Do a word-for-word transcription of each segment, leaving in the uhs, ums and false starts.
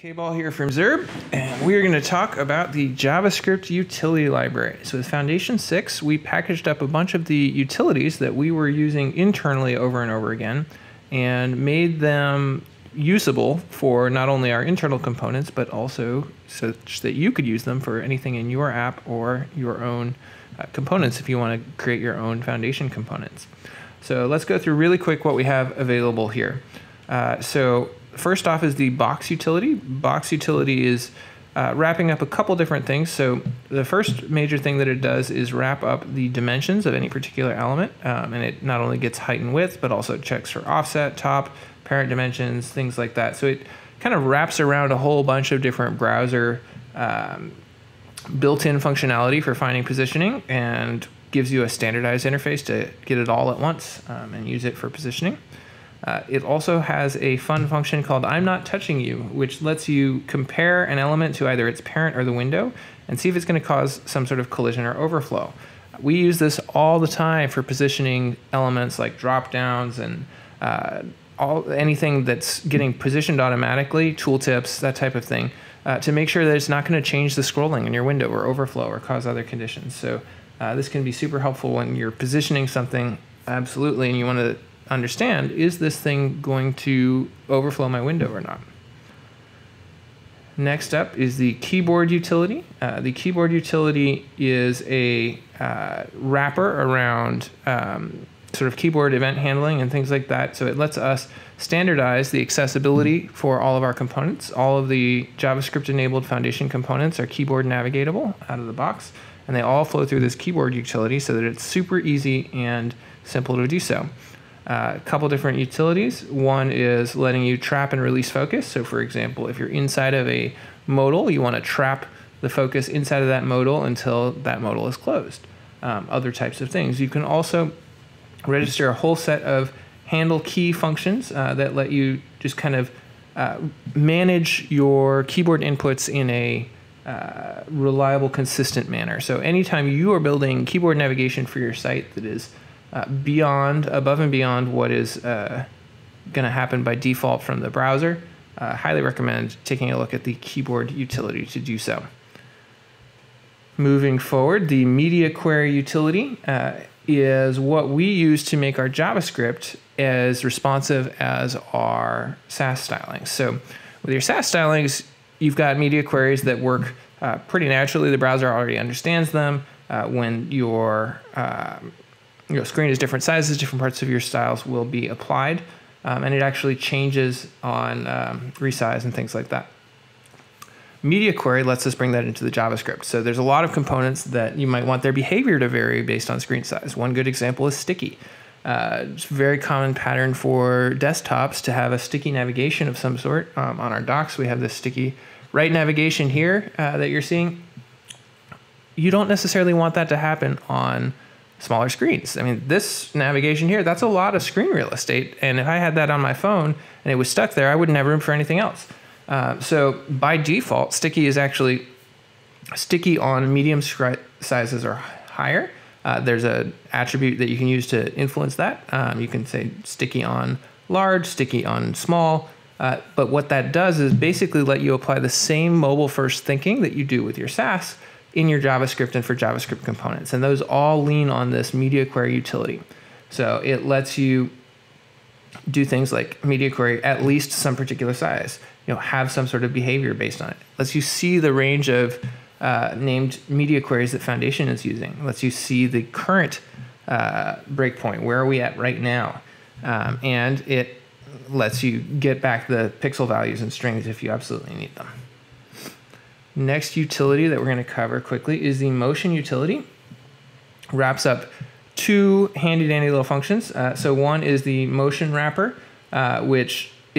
K-Ball here from Zurb, and we are going to talk about the JavaScript utility library. So with Foundation six, we packaged up a bunch of the utilities that we were using internally over and over again and made them usable for not only our internal components, but also such that you could use them for anything in your app or your own uh, components if you want to create your own Foundation components. So let's go through really quick what we have available here. Uh, so First off is the box utility. Box utility is uh, wrapping up a couple different things. So the first major thing that it does is wrap up the dimensions of any particular element. Um, and it not only gets height and width, but also checks for offset, top, parent dimensions, things like that. So it kind of wraps around a whole bunch of different browser um, built-in functionality for finding positioning and gives you a standardized interface to get it all at once um, and use it for positioning. Uh, it also has a fun function called I'm Not Touching You, which lets you compare an element to either its parent or the window and see if it's going to cause some sort of collision or overflow. We use this all the time for positioning elements like drop downs and uh, all anything that's getting positioned automatically, tooltips, that type of thing, uh, to make sure that it's not going to change the scrolling in your window or overflow or cause other conditions. So uh, this can be super helpful when you're positioning something, absolutely, and you want to understand, is this thing going to overflow my window or not? Next up is the keyboard utility. Uh, the keyboard utility is a uh, wrapper around um, sort of keyboard event handling and things like that. So it lets us standardize the accessibility for all of our components. All of the JavaScript-enabled Foundation components are keyboard navigatable out of the box, and they all flow through this keyboard utility so that it's super easy and simple to do so. Uh, a couple different utilities. One is letting you trap and release focus. So for example, if you're inside of a modal, you want to trap the focus inside of that modal until that modal is closed. Um, other types of things. You can also register a whole set of handle key functions uh, that let you just kind of uh, manage your keyboard inputs in a uh, reliable, consistent manner. So anytime you are building keyboard navigation for your site that is Uh, beyond, above and beyond what is uh, going to happen by default from the browser, I uh, highly recommend taking a look at the keyboard utility to do so. Moving forward, the media query utility uh, is what we use to make our JavaScript as responsive as our Sass stylings. So with your Sass stylings, you've got media queries that work uh, pretty naturally. The browser already understands them. Uh, when your uh, Your screen is different sizes, different parts of your styles will be applied, um, and it actually changes on um, resize and things like that. Media query lets us bring that into the JavaScript. So there's a lot of components that you might want their behavior to vary based on screen size. One good example is sticky. Uh, it's a very common pattern for desktops to have a sticky navigation of some sort. Um, on our docs, we have this sticky right navigation here uh, that you're seeing. You don't necessarily want that to happen on smaller screens. I mean, this navigation here, that's a lot of screen real estate. And if I had that on my phone and it was stuck there, I wouldn't have room for anything else. Uh, so by default, sticky is actually sticky on medium sizes or higher. Uh, there's an attribute that you can use to influence that. Um, you can say sticky on large, sticky on small. Uh, but what that does is basically let you apply the same mobile first thinking that you do with your Sass in your JavaScript and for JavaScript components. And those all lean on this media query utility. So it lets you do things like media query at least some particular size, you know, have some sort of behavior based on it. Lets you see the range of uh, named media queries that Foundation is using. Lets you see the current uh, breakpoint. Where are we at right now? Um, and it lets you get back the pixel values and strings if you absolutely need them. Next utility that we're going to cover quickly is the motion utility. Wraps up two handy dandy little functions. Uh, so one is the motion wrapper, uh, which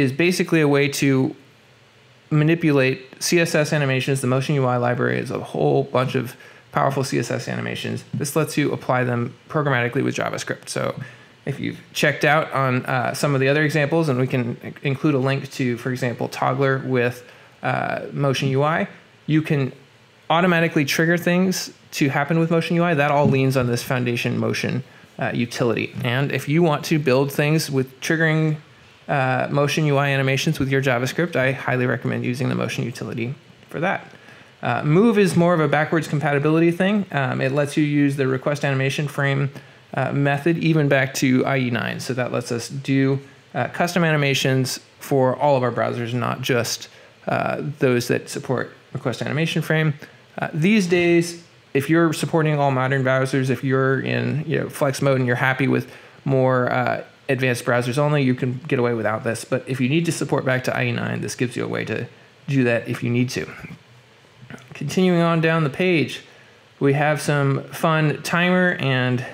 is basically a way to manipulate C S S animations. The Motion U I library is a whole bunch of powerful C S S animations. This lets you apply them programmatically with JavaScript. So if you've checked out on uh, some of the other examples, and we can include a link to, for example, Toggler with uh, Motion U I, you can automatically trigger things to happen with Motion U I. That all leans on this Foundation motion uh, utility. And if you want to build things with triggering uh, Motion U I animations with your JavaScript, I highly recommend using the Motion utility for that. Uh, move is more of a backwards compatibility thing. Um, it lets you use the request animation frame uh, method even back to I E nine. So that lets us do uh, custom animations for all of our browsers, not just uh, those that support request animation frame. Uh, these days, if you're supporting all modern browsers, if you're in you know, flex mode and you're happy with more uh, advanced browsers only, you can get away without this. But if you need to support back to I E nine, this gives you a way to do that if you need to. Continuing on down the page, we have some fun timer and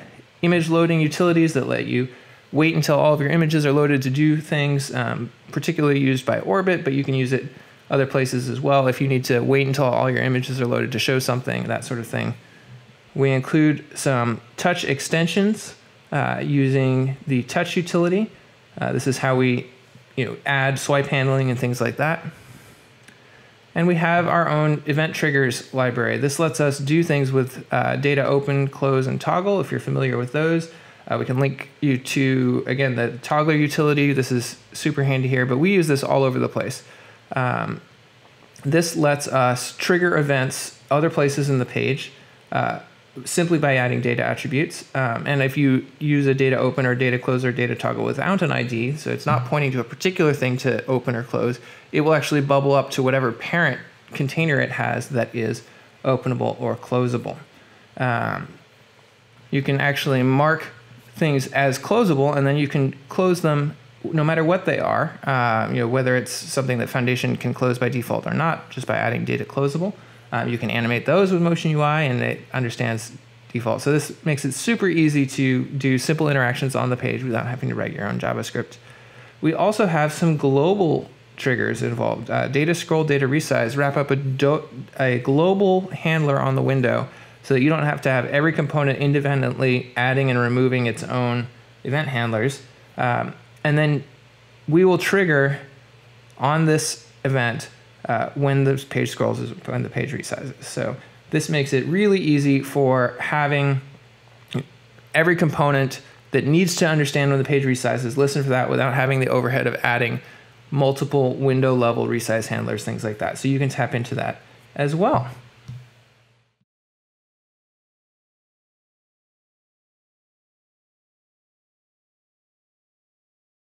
image loading utilities that let you wait until all of your images are loaded to do things, um, particularly used by Orbit, but you can use it other places as well if you need to wait until all your images are loaded to show something, that sort of thing. We include some touch extensions uh, using the touch utility. Uh, this is how we you know, add swipe handling and things like that. And we have our own event triggers library. This lets us do things with uh, data open, close, and toggle, if you're familiar with those. Uh, we can link you to, again, the toggler utility. This is super handy here, but we use this all over the place. Um, this lets us trigger events other places in the page uh, simply by adding data attributes. Um, and if you use a data open or data close or data toggle without an I D, so it's not pointing to a particular thing to open or close, it will actually bubble up to whatever parent container it has that is openable or closable. Um, you can actually mark things as closable, and then you can close them no matter what they are, uh, you know, whether it's something that Foundation can close by default or not, just by adding data closable. Um, you can animate those with Motion U I, and it understands default. So this makes it super easy to do simple interactions on the page without having to write your own JavaScript. We also have some global triggers involved. Uh, data scroll, data resize, wrap up a, do a global handler on the window so that you don't have to have every component independently adding and removing its own event handlers. Um, And then we will trigger on this event uh, when the page scrolls, is when the page resizes. So this makes it really easy for having every component that needs to understand when the page resizes, listen for that without having the overhead of adding multiple window level resize handlers, things like that. So you can tap into that as well.